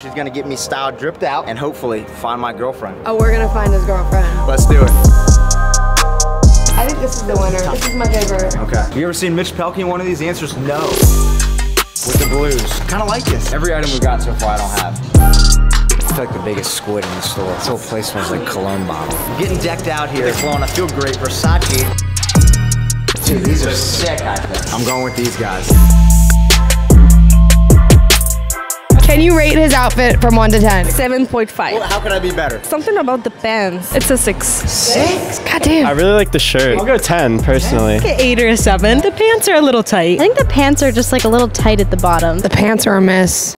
She's gonna get me styled, dripped out, and hopefully find my girlfriend. Oh, we're gonna find his girlfriend. Let's do it. I think this is the winner. This is my favorite. Okay. Have you ever seen Mitch Pelkey in one of these? The answer is no. With the blues. Kinda like this. Every item we've got so far I don't have. I feel like the biggest squid in the store. This whole place smells like cologne bottle. Getting decked out here. Flowing, I feel great. Versace. Dude, these are sick, I think. I'm going with these guys. Can you rate his outfit from 1 to 10? 7.5. Well, how could I be better? Something about the pants. It's a 6. 6? God damn. I really like the shirt. I'll go 10, personally. Like an 8 or a 7. The pants are a little tight. I think the pants are just like a little tight at the bottom. The pants are a miss.